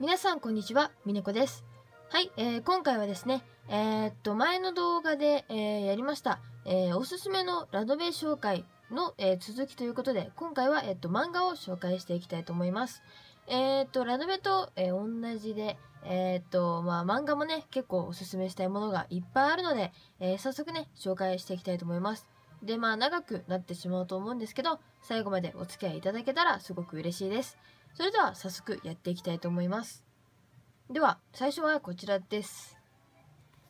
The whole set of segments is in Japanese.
皆さんこんにちは、みねこです。はい、今回はですね、前の動画で、やりました、おすすめのラノベ紹介の、続きということで、今回は、漫画を紹介していきたいと思います。ラノベと、同じで、漫画もね結構おすすめしたいものがいっぱいあるので、早速ね紹介していきたいと思います。で長くなってしまうと思うんですけど、最後までお付き合いいただけたらすごく嬉しいです。それでは早速やっていきたいと思います。では最初はこちらです。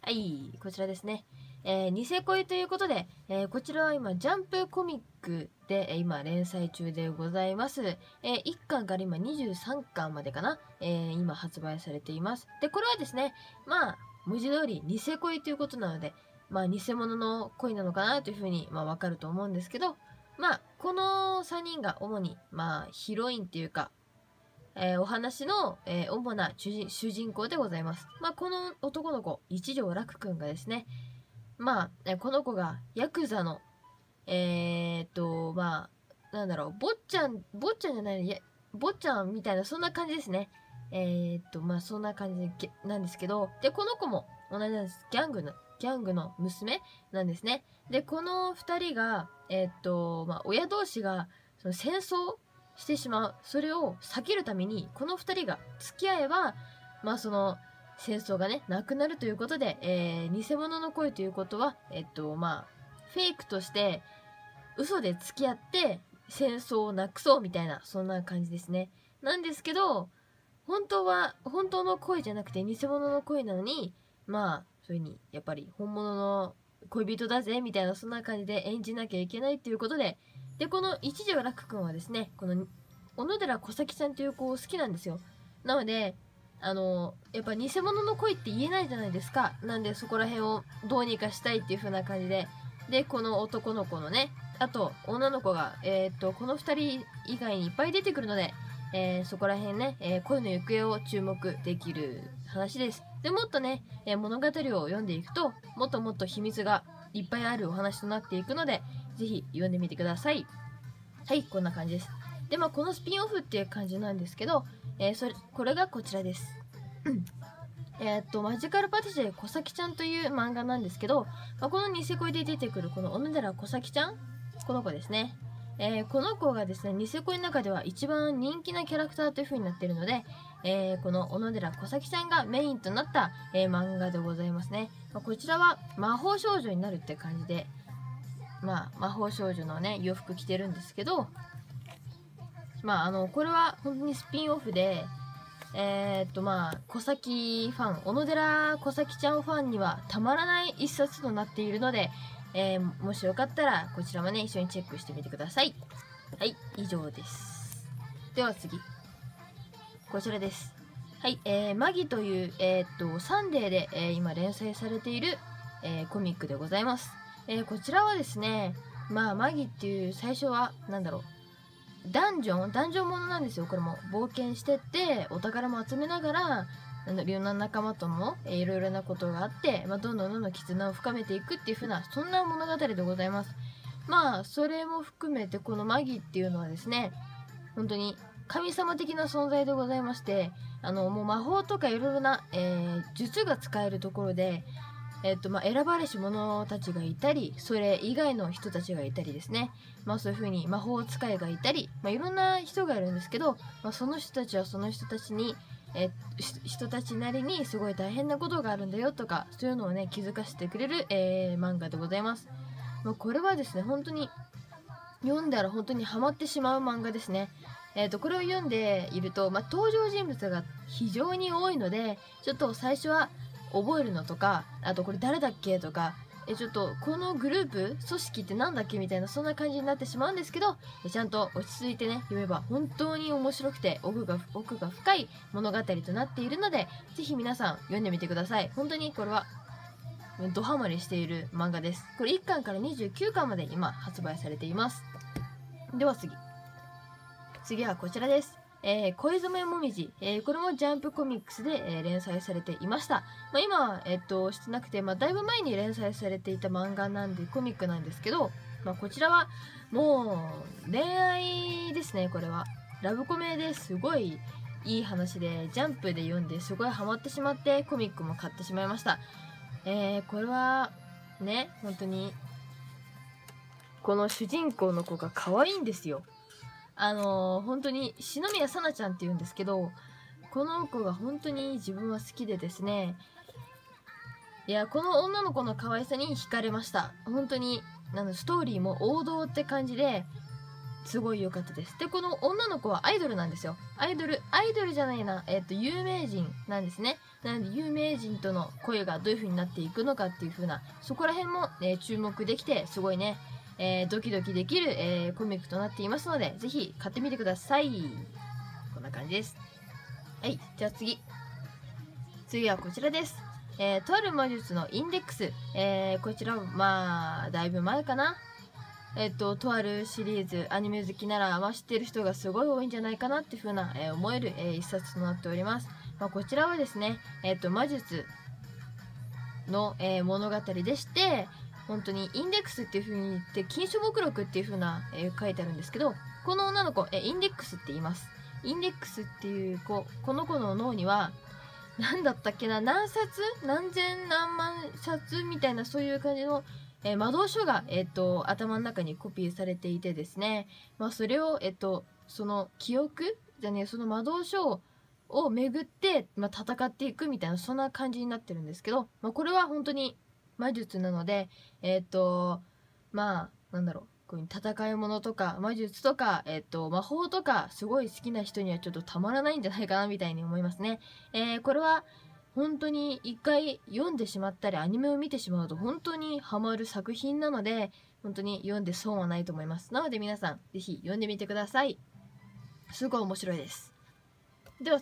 はい、こちらですね。ニセ恋ということで、こちらは今ジャンプコミックで今連載中でございます。1巻から今23巻までかな、今発売されています。でこれはですね、文字通りニセ恋ということなので、偽物の恋なのかなというふうにわかると思うんですけど、この3人が主にヒロインっていうか、お話の、主な主人公でございます。この男の子一条楽くんがですね、この子がヤクザのなんだろう、坊ちゃんみたいな、そんな感じですね。そんな感じなんですけど、でこの子も同じなんです。ギャングの娘なんですね。でこの2人が、親同士がその戦争してしまう、それを避けるためにこの2人が付き合えば、その戦争がねなくなるということで、偽物の恋ということは、フェイクとして嘘で付き合って戦争をなくそうみたいな、そんな感じですね。なんですけど本当の恋じゃなくて偽物の恋なのに、そういう風にやっぱり本物の恋人だぜみたいな、そんな感じで演じなきゃいけないということで、この一条楽くんはですね、この小野寺小咲ちゃんという子を好きなんですよ。なのでやっぱ偽物の恋って言えないじゃないですか。なんでそこら辺をどうにかしたいっていう風な感じで、この男の子のね、あと女の子が、この2人以外にいっぱい出てくるので、そこら辺ね、恋の行方を注目できる話です。でもっとね、物語を読んでいくともっと秘密がいっぱいあるお話となっていくので、ぜひ読んでみてください。はい、こんな感じです。でこのスピンオフっていう感じなんですけど、これがこちらです。マジカルパティシエ小咲ちゃんという漫画なんですけど、このニセ恋で出てくるこの小野寺小咲ちゃん、この子ですね。この子がですね、ニセ恋の中では一番人気なキャラクターという風になっているので、この小野寺小咲ちゃんがメインとなった、漫画でございますね。こちらは魔法少女になるって感じで、魔法少女のね洋服着てるんですけど、これは本当にスピンオフで、小咲ファン、小野寺小咲ちゃんファンにはたまらない一冊となっているので、もしよかったらこちらもね一緒にチェックしてみてください。はい、以上です。では次、こちらです。はい、マギという、サンデーで、今連載されている、コミックでございます。こちらはですね、マギっていう、最初は何だろう、ダンジョンものなんですよ。これも冒険してってお宝も集めながら、いろんな仲間ともいろいろなことがあって、どんどん絆を深めていくっていう風な、そんな物語でございます。それも含めてこのマギっていうのはですね、本当に神様的な存在でございまして、もう魔法とかいろいろな、術が使えるところで、選ばれし者たちがいたり、それ以外の人たちがいたりですね、そういう風に魔法使いがいたり、いろんな人がいるんですけど、その人たちはその人たちに人たちなりにすごい大変なことがあるんだよとか、そういうのをね気づかせてくれる、漫画でございます。これはですね、本当に読んだら本当にハマってしまう漫画ですね。これを読んでいると、登場人物が非常に多いので、ちょっと最初は覚えるのとか、あとこれ誰だっけとか、ちょっとこのグループ組織ってなんだっけみたいな、そんな感じになってしまうんですけど、ちゃんと落ち着いてね読めば本当に面白くて奥が深い物語となっているので、ぜひ皆さん読んでみてください。本当にこれはドハマりしている漫画です。これ1巻から29巻まで今発売されています。では次はこちらです。恋染めもみじ、これもジャンプコミックスで、連載されていました。今は、してなくて、だいぶ前に連載されていた漫画なんで、コミックなんですけど、こちらはもう恋愛ですね。これはラブコメですごいいい話でジャンプで読んですごいハマってしまってコミックも買ってしまいました。これはね、本当にこの主人公の子が可愛いんですよ。本当に篠宮さなちゃんって言うんですけど、この子が本当に自分は好きでですね、いや、この女の子の可愛さに惹かれました。本当にストーリーも王道って感じですごい良かったです。で、この女の子はアイドルなんですよ。アイドルじゃないな、有名人なんですね。なので、有名人との恋がどういう風になっていくのかっていう風な、そこら辺も、注目できて、すごいね、ドキドキできる、コミックとなっていますので、ぜひ買ってみてください。こんな感じです。はい、じゃあ次。次はこちらです。とある魔術のインデックス。こちらは、まあ、だいぶ前かな。とあるシリーズ、アニメ好きなら、まあ、知ってる人がすごい多いんじゃないかなっていう風な、思える、一冊となっております。まあ、こちらはですね、魔術の、物語でして、本当にインデックスっていう風に言って、禁書目録っていう風な、書いてあるんですけど、この女の子、インデックスって言います。インデックスっていう子、この子の脳には、何だったっけな、何冊何千何万冊みたいな、そういう感じの、魔導書が、頭の中にコピーされていてですね、まあ、それを、その記憶じゃね、その魔導書を巡って、まあ、戦っていくみたいな、そんな感じになってるんですけど、まあ、これは本当に魔術なので、まあ、なんだろう、こういう戦い物とか魔術とか、魔法とかすごい好きな人にはちょっとたまらないんじゃないかなみたいに思いますね。これは本当に一回読んでしまったりアニメを見てしまうと本当にハマる作品なので、本当に読んで損はないと思います。なので皆さん是非読んでみてください。すごい面白いです。では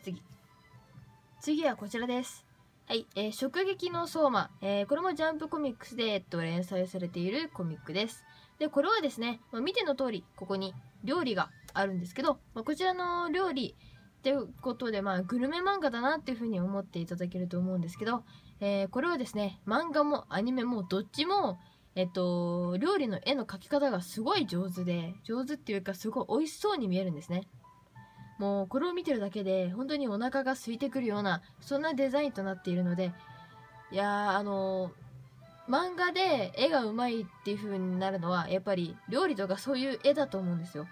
次はこちらです。はい、食撃の相馬、これもジャンプコミックスで、連載されているコミックです。で、これはですね、まあ、見ての通り、ここに料理があるんですけど、まあ、こちらの料理っていうことで、まあ、グルメ漫画だなっていうふうに思っていただけると思うんですけど、これはですね、漫画もアニメもどっちも、料理の絵の描き方がすごい上手で、上手っていうかすごい美味しそうに見えるんですね。もうこれを見てるだけで本当にお腹が空いてくるような、そんなデザインとなっているので、いやー、漫画で絵がうまいっていう風になるのはやっぱり料理とかそういう絵だと思うんですよ。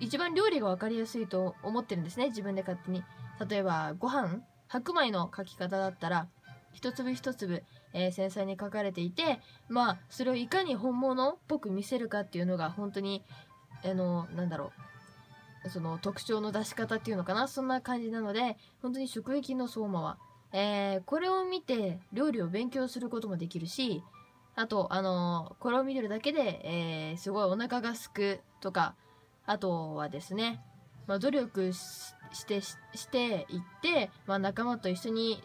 一番料理が分かりやすいと思ってるんですね、自分で勝手に。例えばご飯、白米の描き方だったら一粒一粒、繊細に描かれていて、まあそれをいかに本物っぽく見せるかっていうのが本当になんだろう、その特徴の出し方っていうのかな、そんな感じなので、本当に食撃の相馬はこれを見て料理を勉強することもできるし、あと、これを見てるだけで、すごいお腹がすくとか、あとはですね、まあ、努力していって、まあ、仲間と一緒に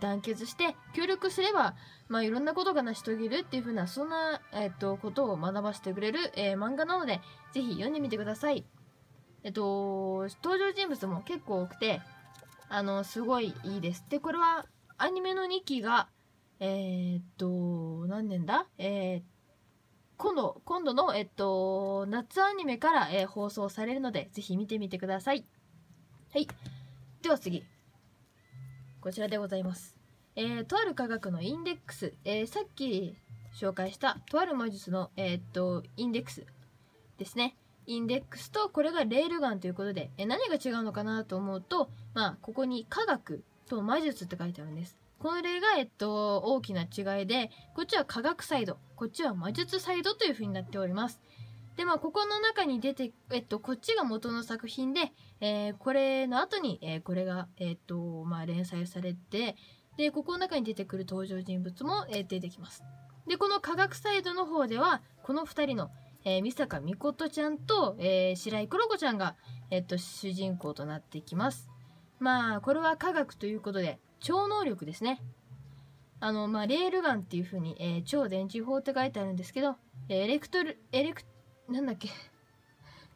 団結して協力すれば、まあ、いろんなことが成し遂げるっていう風な、そんな、ことを学ばせてくれる、漫画なので、ぜひ読んでみてください。登場人物も結構多くて、すごいいいです。で、これはアニメの2期が、何年だ、今度の、夏アニメから、放送されるので、ぜひ見てみてください。はい。では次。こちらでございます。とある科学のインデックス。さっき紹介した、とある魔術の、インデックスですね。インデックスとこれがレールガンということで、何が違うのかなと思うと、まあ、ここに科学と魔術って書いてあるんです。これが、大きな違いで、こっちは科学サイド、こっちは魔術サイドという風になっております。で、まあ、ここの中に出て、こっちが元の作品で、これの後に、これが、まあ、連載されて、で、ここの中に出てくる登場人物も、出てきます。で、この科学サイドの方では、この2人の、美坂美琴ちゃんと、白井黒子ちゃんが、主人公となってきます。まあ、これは科学ということで、超能力ですね。まあ、レールガンっていう風に、超電磁砲って書いてあるんですけど、なんだっけ。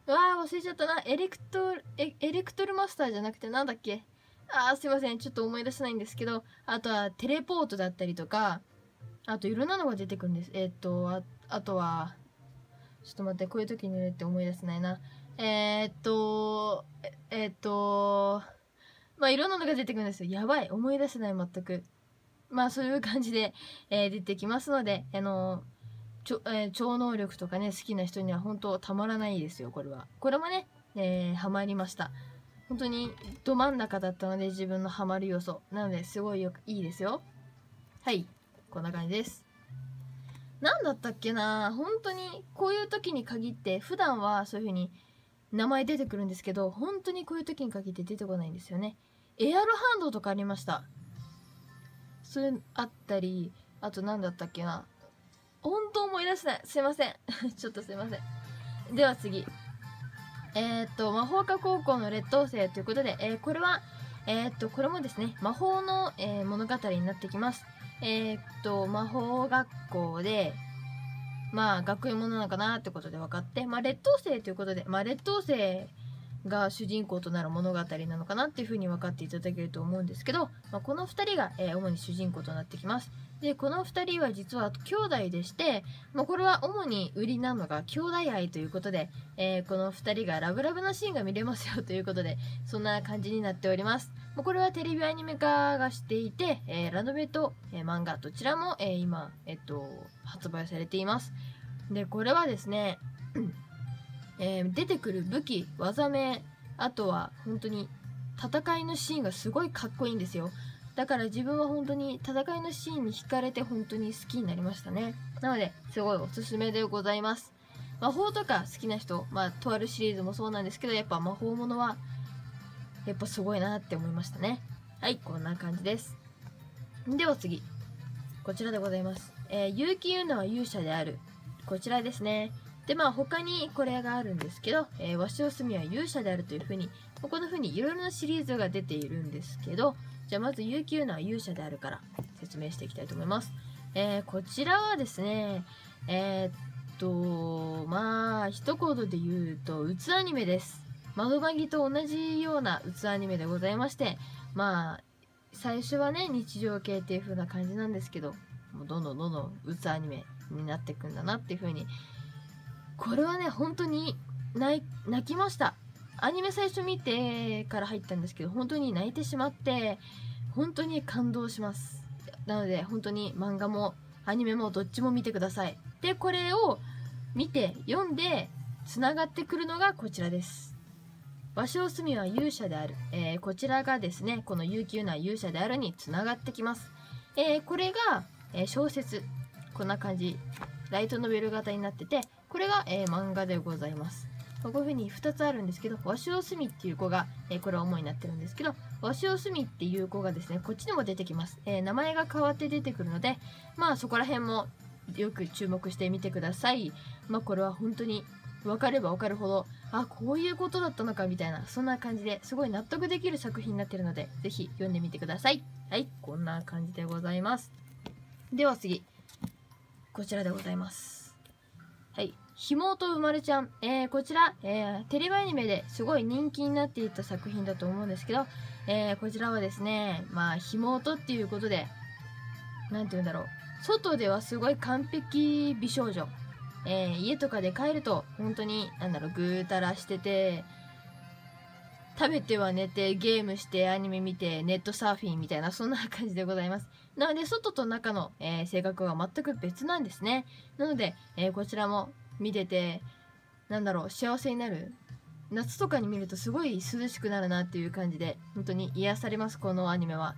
うわー、忘れちゃったな。エレクトルマスターじゃなくてなんだっけ。あー、すいません。ちょっと思い出せないんですけど、あとはテレポートだったりとか、あといろんなのが出てくるんです。あとは、ちょっと待って、こういう時に言うって思い出せないな。まあいろんなのが出てくるんですよ。やばい、思い出せない全く。まあそういう感じで、出てきますので、超能力とかね、好きな人には本当たまらないですよ、これは。これもね、ハマりました。本当にど真ん中だったので、自分のハマる要素。なので、すごいよくいいですよ。はい、こんな感じです。何だったっけな、本当にこういう時に限って、普段はそういう風に名前出てくるんですけど、本当にこういう時に限って出てこないんですよね。エアロハンドとかありました。それあったり、あと何だったっけな、本当思い出せない。すいません。ちょっとすいません。では次。魔法科高校の劣等生ということで、これは、これもですね、魔法の、物語になってきます。魔法学校で、まあ、学園ものなのかなってことで分かって、まあ、劣等生ということで、まあ、劣等生が主人公となる物語なのかなっていうふうに分かっていただけると思うんですけど、まあ、この2人が、主に主人公となってきます。で、この2人は実は兄弟でして、まあ、これは主に売りなのが兄弟愛ということで、この2人がラブラブなシーンが見れますよということで、そんな感じになっております。まあ、これはテレビアニメ化がしていて、ラノベと、漫画どちらも、今、発売されています。で、これはですね、出てくる武器、技名、あとは本当に戦いのシーンがすごいかっこいいんですよ。だから自分は本当に戦いのシーンに惹かれて本当に好きになりましたね。なので、すごいおすすめでございます。魔法とか好きな人、まあ、とあるシリーズもそうなんですけど、やっぱ魔法ものは、やっぱすごいなって思いましたね。はい、こんな感じです。では次。こちらでございます。結城ユナは勇者である。こちらですね。で、まあ、他にこれがあるんですけど、鷲尾澄は勇者であるというふうに、こんなふうにいろいろなシリーズが出ているんですけど、じゃあまず結城ユナは勇者であるから説明していきたいと思います。こちらはですね、まあ、一言で言うと、うつアニメです。窓マギと同じようなうつアニメでございまして、まあ、最初はね、日常系っていう風な感じなんですけど、もうどんどんうつアニメになっていくんだなっていう風に、これはね、本当に泣きました。アニメ最初見てから入ったんですけど、本当に泣いてしまって、本当に感動します。なので、本当に漫画もアニメもどっちも見てください。で、これを見て、読んで、つながってくるのがこちらです。鷲尾澄は勇者である。こちらがですね、この結城ユナは勇者であるにつながってきます。これが、小説。こんな感じ。ライトノベル型になってて、これが、漫画でございます。こういうふうに2つあるんですけど、鷲尾澄っていう子が、これは主になってるんですけど、鷲尾澄っていう子がですね、こっちにも出てきます。名前が変わって出てくるので、まあそこら辺もよく注目してみてください。まあこれは本当に分かれば分かるほど、あ、こういうことだったのかみたいな、そんな感じですごい納得できる作品になってるので、ぜひ読んでみてください。はい、こんな感じでございます。では次、こちらでございます。はい、ひもとうまるちゃん、こちら、テレビアニメですごい人気になっていた作品だと思うんですけど、こちらはですね、まあ、ひもとっていうことで、なんて言うんだろう、外ではすごい完璧美少女、家とかで帰ると、本当に、なんだろう、ぐーたらしてて、食べては寝て、ゲームして、アニメ見て、ネットサーフィンみたいな、そんな感じでございます。なので、外と中の、性格が全く別なんですね。なので、こちらも見てて、なんだろう、幸せになる。夏とかに見るとすごい涼しくなるなっていう感じで、本当に癒されます、このアニメは。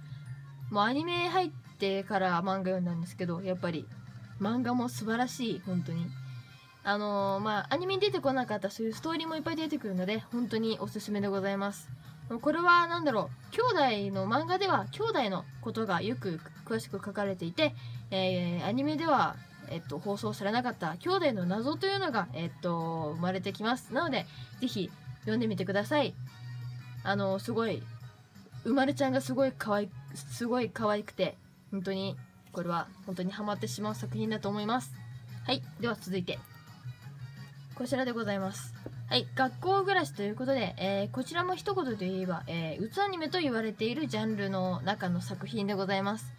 もうアニメ入ってから漫画読んだんですけど、やっぱり漫画も素晴らしい、本当に。まあ、アニメに出てこなかったそういうストーリーもいっぱい出てくるので、本当におすすめでございます。これは何だろう、兄弟の漫画では兄弟のことがよく詳しく書かれていて、アニメでは、放送されなかった兄弟の謎というのが、生まれてきます。なので、ぜひ読んでみてください。すごい、うまるちゃんがすごい可愛くて、本当に、これは本当にハマってしまう作品だと思います。はい、では続いて。こちらでございます。はい、学校暮らしということで、こちらも一言で言えば、うつアニメと言われているジャンルの中の作品でございます。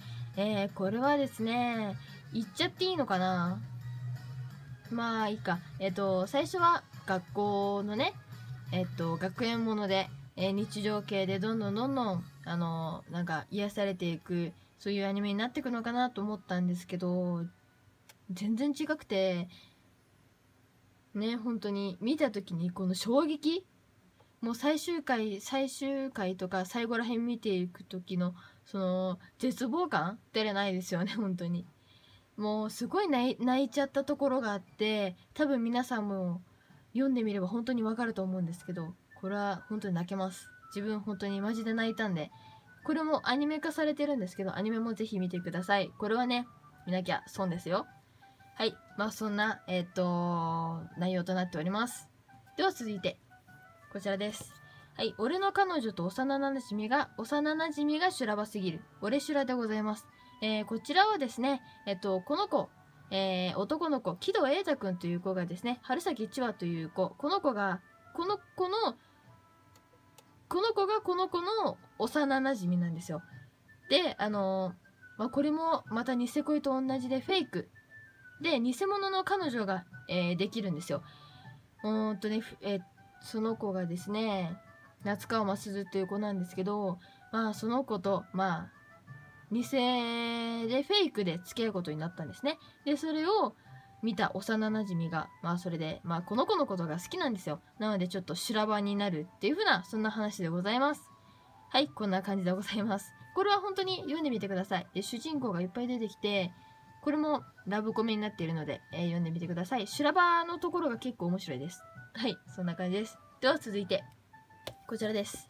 これはですね、言っちゃっていいのかな？まあ、いいか。最初は学校のね、学園もので、日常系でどんどんなんか癒されていく、そういうアニメになっていくのかなと思ったんですけど、全然違くてね、本当に見た時にこの衝撃、もう最終回とか最後らへん見ていく時のその絶望感出れないですよね。本当にもうすごい泣いちゃったところがあって、多分皆さんも読んでみれば本当にわかると思うんですけど、これは本当に泣けます。自分本当にマジで泣いたんで、これもアニメ化されてるんですけど、アニメもぜひ見てください。これはね、見なきゃ損ですよ。はい、まあそんな内容となっております。では続いてこちらです。はい、俺の彼女と幼なじみが修羅場すぎる、俺修羅でございます。こちらはですね、この子、男の子木戸瑛太くんという子がですね、春咲千和という子、この子がこの子の幼なじみなんですよ。でまあ、これもまたニセ恋と同じでフェイクで偽物の彼女が、できるんですよ。その子がですね、夏川真鈴という子なんですけど、まあ、その子と、まあ、偽でフェイクで付き合うことになったんですね。でそれを見た幼なじみが、まあ、それで、まあ、この子のことが好きなんですよ。なのでちょっと修羅場になるっていう風な、そんな話でございます。はい、こんな感じでございます。これは本当に読んでみてください。で主人公がいっぱい出てきて、これもラブコメになっているので、読んでみてください。修羅場のところが結構面白いです。はい、そんな感じです。では続いてこちらです。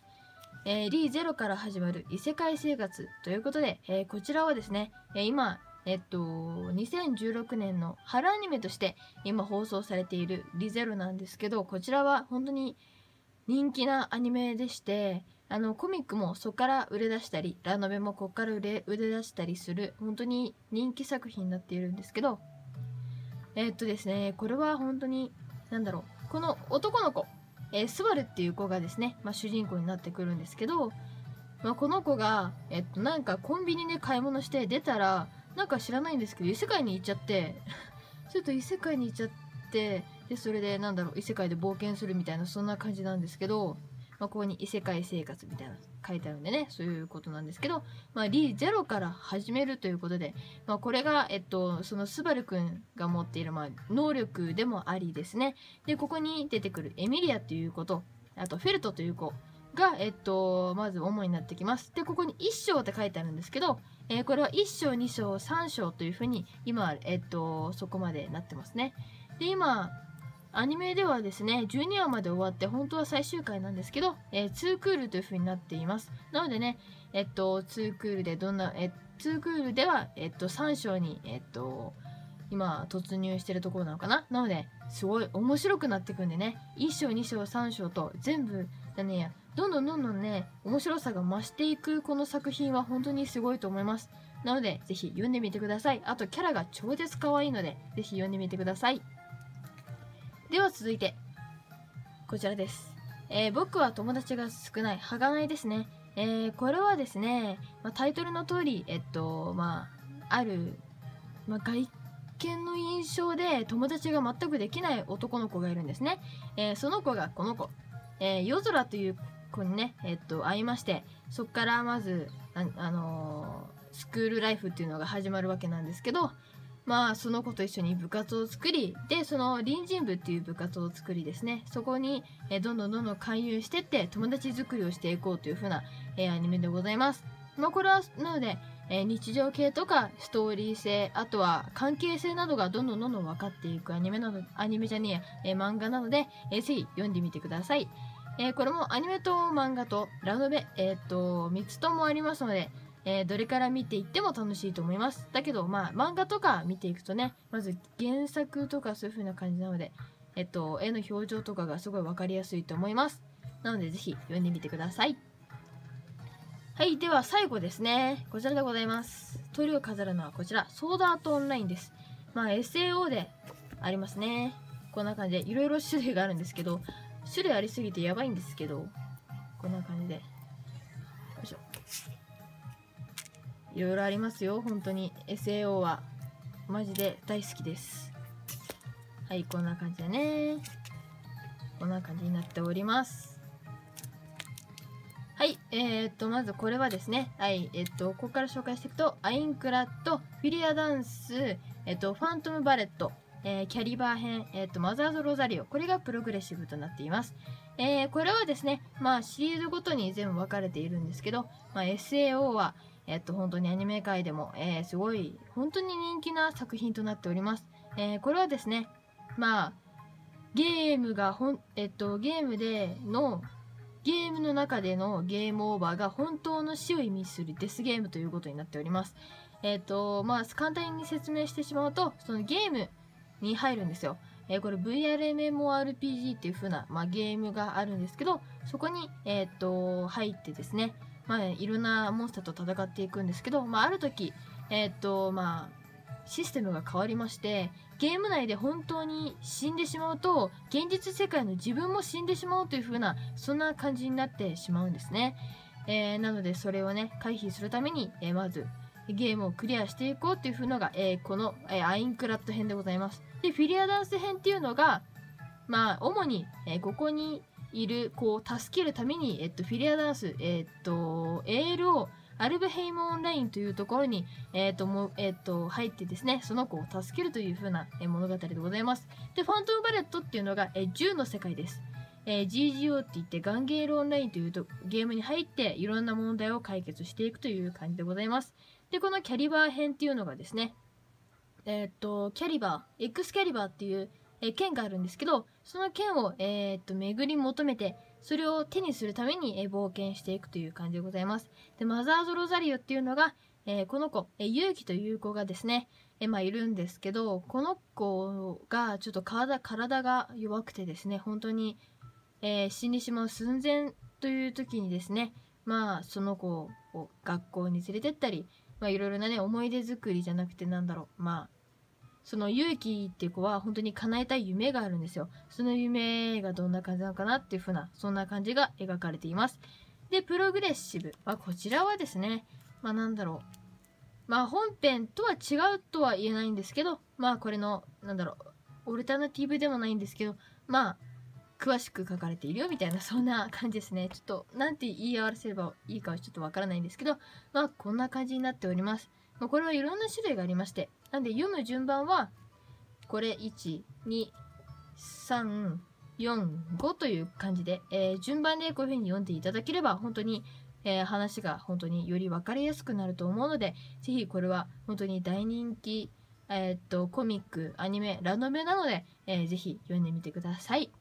リーゼロから始まる異世界生活ということで、こちらはですね、今2016年の春アニメとして今放送されているリゼロなんですけど、こちらは本当に人気なアニメでして、コミックもそこから売れ出したり、ラノベもここから売れ出したりする、本当に人気作品になっているんですけど、ですね、これは本当に何だろう、この男の子、スバルっていう子がですね、まあ、主人公になってくるんですけど、まあ、この子が、なんかコンビニで買い物して出たら、なんか知らないんですけど異世界に行っちゃってちょっと異世界に行っちゃって、でそれでなんだろう、異世界で冒険するみたいな、そんな感じなんですけど、まあ、ここに異世界生活みたいな書いてあるんでね、そういうことなんですけど、まあ、リーゼロから始めるということで、まあ、これが、そのスバルくんが持っている、まあ、能力でもありですね。でここに出てくるエミリアという子と、あとフェルトという子が、まず主になってきます。でここに1章って書いてあるんですけど、これは1章2章3章というふうに今、そこまでなってますね。で今アニメではですね、12話まで終わって、本当は最終回なんですけど、2クールという風になっています。なのでね、2クールでどんな、2クールでは、3章に、今突入してるところなのかな。なのですごい面白くなってくんでね、1章2章3章と全部だね、どんどんね、面白さが増していくこの作品は本当にすごいと思います。なのでぜひ読んでみてください。あとキャラが超絶可愛いのでぜひ読んでみてください。では続いてこちらです、僕は友達が少ない儚いですね、これはですね、まあ、タイトルの通り、まあ、ある、まあ、外見の印象で友達が全くできない男の子がいるんですね。その子がこの子、夜空という子にね、会いまして、そこからまずスクールライフっていうのが始まるわけなんですけど、まあその子と一緒に部活を作り、でその隣人部っていう部活を作りですね、そこにどんどん勧誘してって友達作りをしていこうという風な、アニメでございます。まあ、これはなので、日常系とかストーリー性、あとは関係性などがどんどん分かっていく漫画なので、ぜひ読んでみてください。これもアニメと漫画とラノベ、3つともありますので、どれから見ていっても楽しいと思います。だけど、まあ、漫画とか見ていくとね、まず原作とかそういう風な感じなので、絵の表情とかがすごい分かりやすいと思います。なのでぜひ読んでみてください。はい、では最後ですね、こちらでございます。トリを飾るのはこちら、ソードアートオンラインです。まあ SAO でありますね。こんな感じでいろいろ種類があるんですけど、種類ありすぎてやばいんですけど、こんな感じでよいしょ、いろいろありますよ。本当に SAO はマジで大好きです。はい、こんな感じでね、こんな感じになっております。はい、まずこれはですね、はい、ここから紹介していくと、アインクラット、フィリアダンス、ファントムバレット、キャリバー編、マザーズ・ロザリオ、これがプログレッシブとなっています。これはですね、まあ、シリーズごとに全部分かれているんですけど、まあ、SAO は、本当にアニメ界でも、すごい、本当に人気な作品となっております。これはですね、まあ、ゲームの中でのゲームオーバーが本当の死を意味するデスゲームということになっております。まあ、簡単に説明してしまうと、そのゲームに入るんですよ。これ VRMMORPG っていう風な、まあ、ゲームがあるんですけど、そこに、入ってですね、まあ、いろんなモンスターと戦っていくんですけど、まあ、ある時、まあ、システムが変わりまして、ゲーム内で本当に死んでしまうと、現実世界の自分も死んでしまうという風な、そんな感じになってしまうんですね。なので、それをね、回避するために、まず、ゲームをクリアしていこうという風のが、この、アインクラット編でございます。で、フィリアダンス編っていうのが、まあ、主に、ここにいる子を助けるために、フィリアダンス、ALO、アルブヘイムオンラインというところに、入ってですね、その子を助けるという風な物語でございます。で、ファントムバレットっていうのが、銃の世界です。GGO って言って、ガンゲールオンラインというとゲームに入って、いろんな問題を解決していくという感じでございます。で、このキャリバー編っていうのがですね、エクスキャリバーっていう、剣があるんですけど、その剣を、巡り求めて、それを手にするために、冒険していくという感じでございます。で、マザーズ・ロザリオっていうのが、この子、勇気という子がですね、まあ、いるんですけど、この子がちょっと体が弱くてですね、本当に、死んでしまう寸前という時にですね、まあ、その子を学校に連れてったり、まあ、いろいろなね、思い出作りじゃなくてなんだろう、まあ、その勇気っていう子は本当に叶えたい夢があるんですよ。その夢がどんな感じなのかなっていう風な、そんな感じが描かれています。で、プログレッシブはこちらはですね、まあなんだろう。まあ本編とは違うとは言えないんですけど、まあこれの、なんだろう、オルタナティブでもないんですけど、まあ、詳しく書かれているよみたいな、そんな感じですね。ちょっと、なんて言い合わせればいいかはちょっとわからないんですけど、まあこんな感じになっております。まあこれはいろんな種類がありまして、なんで読む順番は、これ、1、2、3、4、5という感じで、順番でこういう風に読んでいただければ、本当に、話が本当により分かりやすくなると思うので、ぜひこれは本当に大人気、コミック、アニメ、ラノベなので、ぜひ読んでみてください。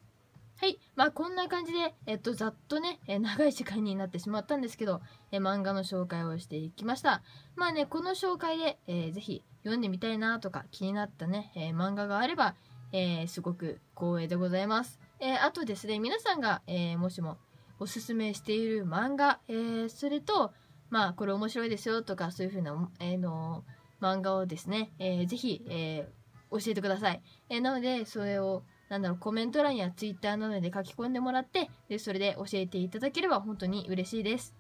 はい。まあ、こんな感じで、ざっとね、長い時間になってしまったんですけど、漫画の紹介をしていきました。まあね、この紹介で、ぜひ読んでみたいなとか気になったね、漫画があれば、すごく光栄でございます。あとですね、皆さんが、もしもおすすめしている漫画、それと、まあ、これ面白いですよとか、そういう風な、漫画をですね、ぜひ、教えてください。なので、それを、なんだろう、コメント欄やツイッターなどで書き込んでもらって、で、それで教えていただければ本当に嬉しいです。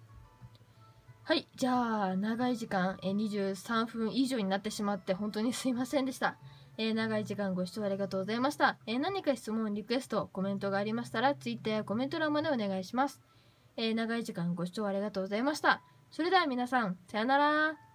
はい、じゃあ、長い時間、23分以上になってしまって本当にすいませんでした。長い時間ご視聴ありがとうございました。何か質問、リクエスト、コメントがありましたら、ツイッターやコメント欄までお願いします。長い時間ご視聴ありがとうございました。それでは皆さん、さよなら。